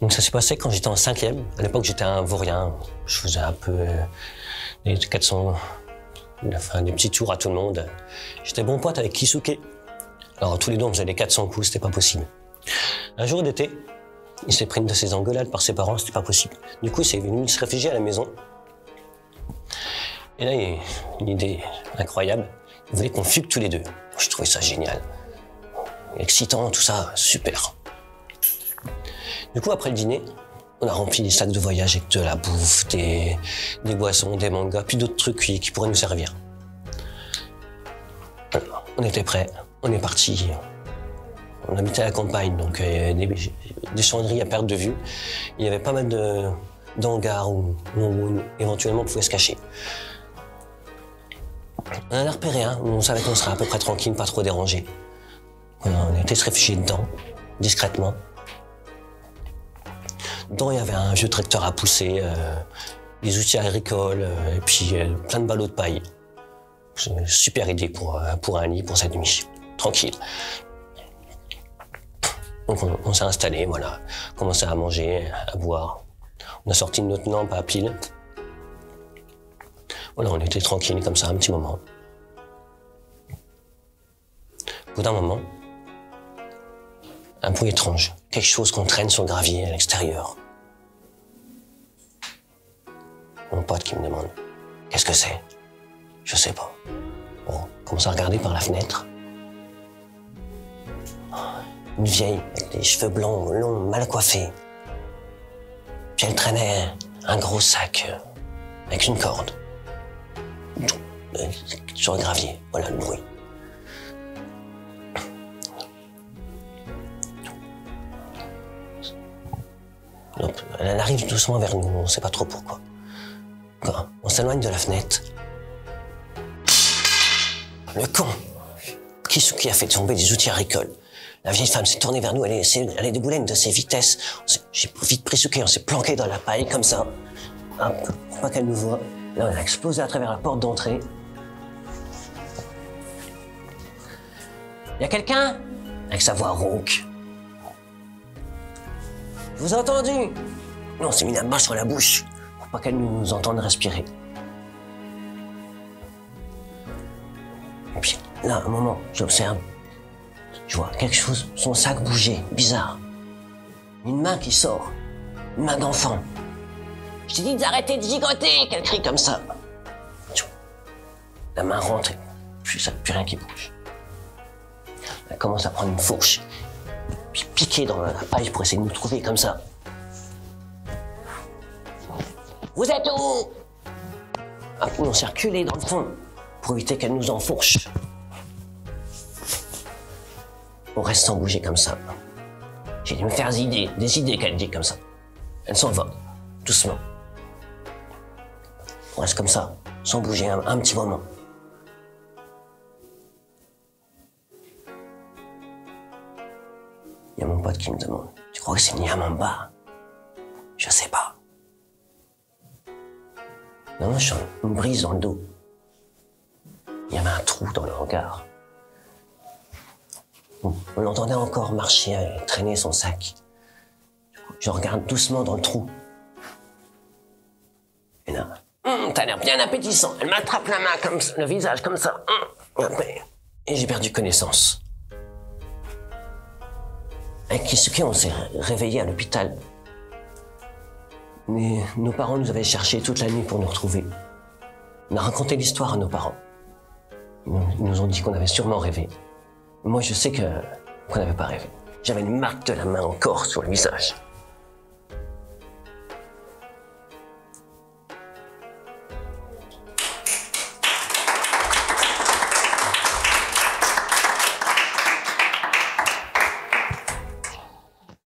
Donc ça s'est passé quand j'étais en 5e. À l'époque, j'étais un vaurien. Je faisais un peu des 400, enfin, des petits tours à tout le monde. J'étais bon pote avec Kisuke. Alors tous les deux, on faisait des 400 coups, c'était pas possible. Un jour d'été, il s'est pris une de ses engueulades par ses parents, c'était pas possible. Du coup, il est venu se réfugier à la maison. Et là, il y a une idée incroyable. Il voulait qu'on fugue tous les deux. Je trouvais ça génial. Excitant, tout ça, super. Du coup, après le dîner, on a rempli des sacs de voyage avec de la bouffe, des boissons, des mangas, puis d'autres trucs qui pourraient nous servir. Alors, on était prêts, on est parti. On habitait à la campagne, donc des chandries à perte de vue. Il y avait pas mal d'hangars où éventuellement on pouvait se cacher. On a repéré un, on savait qu'on serait à peu près tranquille, pas trop dérangé. On était se réfugier dedans, discrètement. Dedans, il y avait un vieux tracteur à pousser, des outils agricoles, et puis plein de ballots de paille. C'est une super idée pour un lit, pour cette nuit. Tranquille. Donc on s'est installé, voilà, commencé à manger, à boire. On a sorti notre lampe à pile. Voilà, on était tranquille comme ça un petit moment. Au bout d'un moment, un bruit étrange, quelque chose qu'on traîne sur le gravier à l'extérieur. Mon pote qui me demande « Qu'est-ce que c'est ?» Je sais pas. Bon, on commence à regarder par la fenêtre. Une vieille, avec des cheveux blancs, longs, mal coiffés. Puis elle traînait un gros sac avec une corde. Sur le gravier, voilà le bruit. Donc, elle arrive doucement vers nous, on ne sait pas trop pourquoi. On s'éloigne de la fenêtre. Le con! Kisuke a fait tomber des outils agricoles. La vieille femme s'est tournée vers nous, elle est déboulée une de ses vitesses. J'ai vite pris Kisuke, on s'est planqué dans la paille comme ça. Pour pas qu'elle nous voit. Et là, elle a explosé à travers la porte d'entrée. Y'a quelqu'un? Avec sa voix rauque. Je vous ai entendu! Non, on s'est mis la main sur la bouche pour pas qu'elle nous entende respirer. Et puis là, un moment, j'observe. Je vois quelque chose, son sac bouger, bizarre. Une main qui sort, une main d'enfant. Je t'ai dit d'arrêter de gigoter, qu'elle crie comme ça. La main rentre, plus rien qui bouge. Elle commence à prendre une fourche, puis piquer dans la paille pour essayer de nous trouver comme ça. Vous êtes où? Après, on s'est reculé dans le fond pour éviter qu'elle nous enfourche. On reste sans bouger comme ça. J'ai dû me faire des idées qu'elle dit comme ça. Elle s'en va, doucement. On reste comme ça, sans bouger un petit moment. Il y a mon pote qui me demande, tu crois que c'est Niamamba? Je sais pas. Non, je sens une brise dans le dos. Il y avait un trou dans le hangar. On l'entendait encore marcher, traîner son sac. Je regarde doucement dans le trou. Et là, t'as l'air bien appétissant. Elle m'attrape la main, comme ça, le visage comme ça. Et j'ai perdu connaissance. Avec Kisuke, on s'est réveillé à l'hôpital. Mais nos parents nous avaient cherchés toute la nuit pour nous retrouver. On a raconté l'histoire à nos parents. Ils nous ont dit qu'on avait sûrement rêvé. Moi, je sais qu'on n'avait pas rêvé. J'avais une marque de la main encore sur le visage.